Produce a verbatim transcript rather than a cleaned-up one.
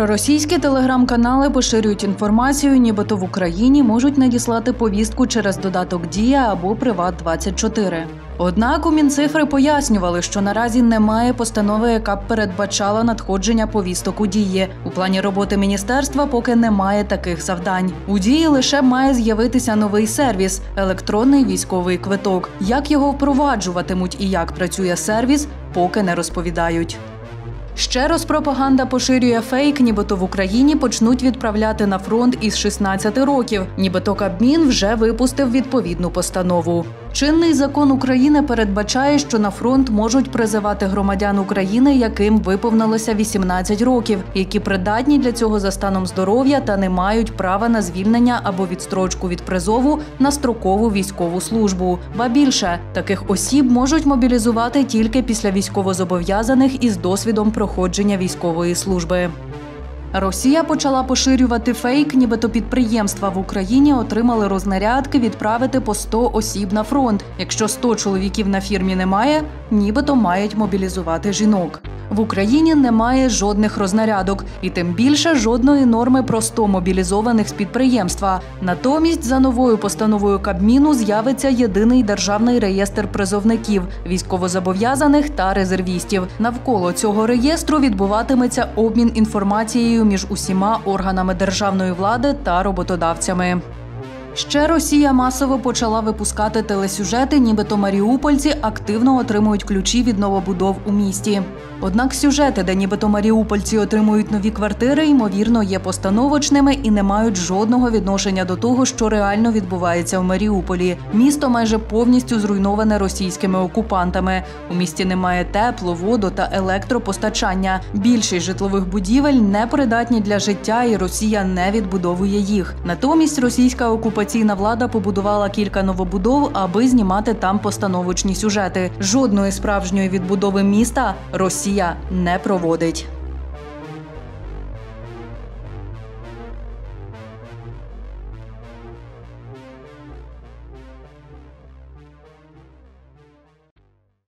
Проросійські телеграм-канали поширюють інформацію, нібито в Україні можуть надіслати повістку через додаток «Дія» або «Приват двадцять чотири». Однак у Мінцифри пояснювали, що наразі немає постанови, яка б передбачала надходження повісток у «Дії». У плані роботи міністерства поки немає таких завдань. У «Дії» лише має з'явитися новий сервіс – електронний військовий квиток. Як його впроваджуватимуть і як працює сервіс, поки не розповідають. Ще раз пропаганда поширює фейк, нібито в Україні почнуть відправляти на фронт із шістнадцяти років, нібито Кабмін вже випустив відповідну постанову. Чинний закон України передбачає, що на фронт можуть призивати громадян України, яким виповнилося вісімнадцять років, які придатні для цього за станом здоров'я та не мають права на звільнення або відстрочку від призову на строкову військову службу. Ба більше, таких осіб можуть мобілізувати тільки після військовозобов'язаних із досвідом проходження військової служби. Росія почала поширювати фейк, нібито підприємства в Україні отримали рознарядки відправити по сто осіб на фронт. Якщо ста чоловіків на фірмі немає, нібито мають мобілізувати жінок. В Україні немає жодних рознарядок і тим більше жодної норми про сто мобілізованих з підприємства. Натомість за новою постановою Кабміну з'явиться єдиний державний реєстр призовників, військовозобов'язаних та резервістів. Навколо цього реєстру відбуватиметься обмін інформацією між усіма органами державної влади та роботодавцями. Ще Росія масово почала випускати телесюжети, нібито маріупольці активно отримують ключі від новобудов у місті. Однак сюжети, де нібито маріупольці отримують нові квартири, ймовірно, є постановочними і не мають жодного відношення до того, що реально відбувається в Маріуполі. Місто майже повністю зруйноване російськими окупантами. У місті немає тепло, воду та електропостачання. Більшість житлових будівель непридатні для життя і Росія не відбудовує їх. Натомість російська окупація Окупаційна влада побудувала кілька новобудов, аби знімати там постановочні сюжети. Жодної справжньої відбудови міста Росія не проводить.